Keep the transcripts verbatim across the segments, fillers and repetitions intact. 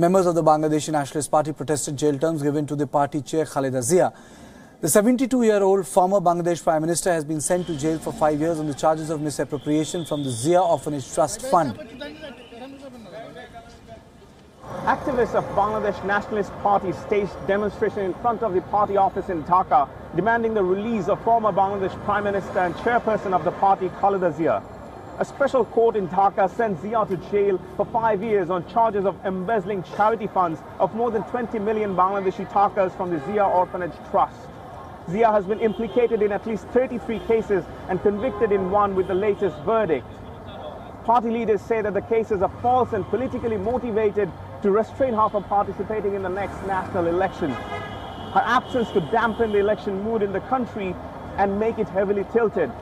Members of the Bangladesh Nationalist Party protested jail terms given to the party chair Khaleda Zia. The seventy-two-year-old former Bangladesh Prime Minister has been sent to jail for five years on the charges of misappropriation from the Zia Orphanage Trust fund. Activists of Bangladesh Nationalist Party staged demonstration in front of the party office in Dhaka, demanding the release of former Bangladesh Prime Minister and chairperson of the party, Khaleda Zia. A special court in Dhaka sent Zia to jail for five years on charges of embezzling charity funds of more than twenty million Bangladeshi takas from the Zia Orphanage Trust. Zia has been implicated in at least thirty-three cases and convicted in one, with the latest verdict. Party leaders say that the cases are false and politically motivated to restrain her from participating in the next national election. Her absence could dampen the election mood in the country and make it heavily tilted.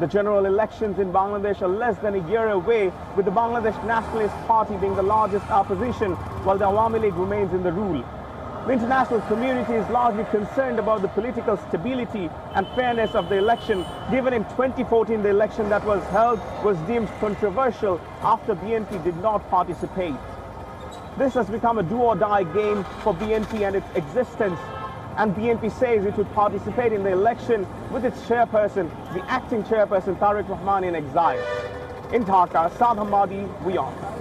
The general elections in Bangladesh are less than a year away, with the Bangladesh Nationalist Party being the largest opposition, while the Awami League remains in the rule. The international community is largely concerned about the political stability and fairness of the election, given in twenty fourteen the election that was held was deemed controversial after B N P did not participate. This has become a do-or-die game for B N P and its existence, and B N P says it would participate in the election with its chairperson, the acting chairperson Tariq Rahman, in exile. In Dhaka, Saad Hamadi, WION.